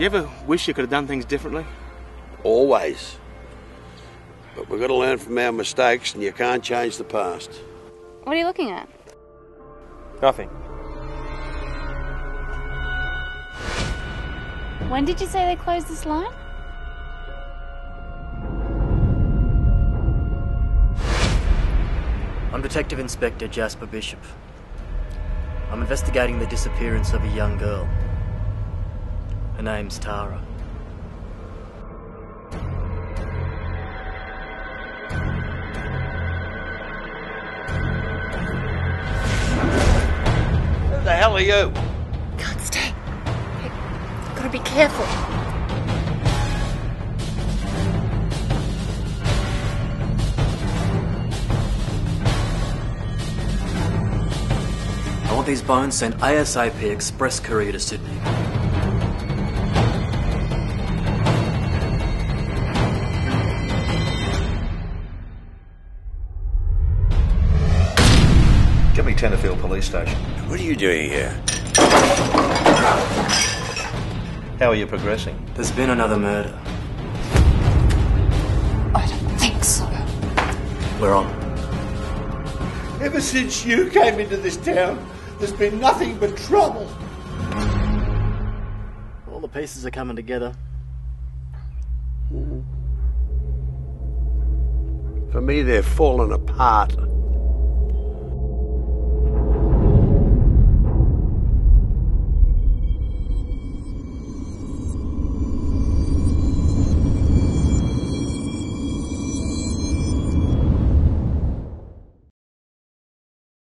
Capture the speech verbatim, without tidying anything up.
Do you ever wish you could have done things differently? Always. But we've got to learn from our mistakes, and you can't change the past. What are you looking at? Nothing. When did you say they closed this line? I'm Detective Inspector Jasper Bishop. I'm investigating the disappearance of a young girl. Her name's Tara. Who the hell are you? Can't stay. You've got to be careful. I want these bones sent ASAP Express Courier to Sydney. Get me Tenterfield Police Station. What are you doing here? How are you progressing? There's been another murder. I don't think so. We're on. Ever since you came into this town, there's been nothing but trouble. All the pieces are coming together. For me, they're falling apart.